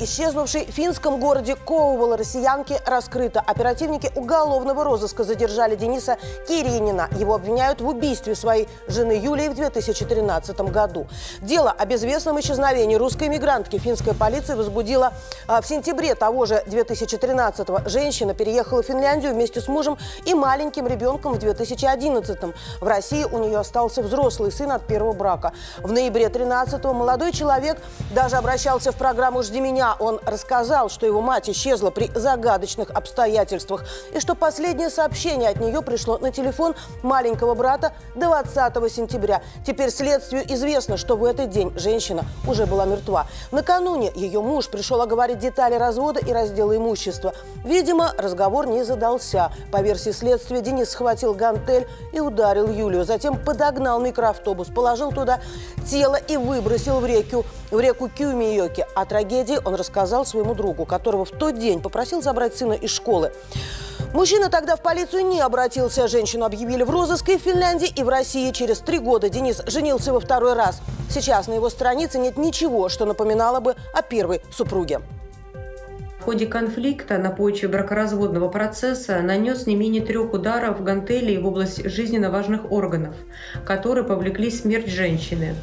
Исчезнувшей в финском городе Коувола россиянки раскрыто. Оперативники уголовного розыска задержали Дениса Киринина. Его обвиняют в убийстве своей жены Юлии в 2013 году. Дело о безвестном исчезновении русской мигрантки финская полиция возбудила в сентябре того же 2013-го. Женщина переехала в Финляндию вместе с мужем и маленьким ребенком в 2011-м. В России у нее остался взрослый сын от первого брака. В ноябре 2013-го молодой человек даже обращался в программу «Жди меня!». Он рассказал, что его мать исчезла при загадочных обстоятельствах и что последнее сообщение от нее пришло на телефон маленького брата 20 сентября. Теперь следствию известно, что в этот день женщина уже была мертва. Накануне ее муж пришел оговорить детали развода и раздела имущества. Видимо, разговор не задался. По версии следствия, Денис схватил гантель и ударил Юлию. Затем подогнал микроавтобус, положил туда тело и выбросил в реку Кюмийоки. О трагедии он рассказал своему другу, которого в тот день попросил забрать сына из школы. Мужчина тогда в полицию не обратился. Женщину объявили в розыск и в Финляндии, и в России. Через 3 года Денис женился во второй раз. Сейчас на его странице нет ничего, что напоминало бы о первой супруге. В ходе конфликта на почве бракоразводного процесса нанес не менее 3 ударов гантелей в область жизненно важных органов, которые повлекли смерть женщины.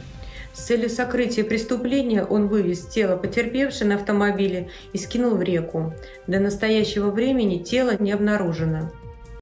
С целью сокрытия преступления он вывез тело потерпевшей на автомобиле и скинул в реку. До настоящего времени тело не обнаружено.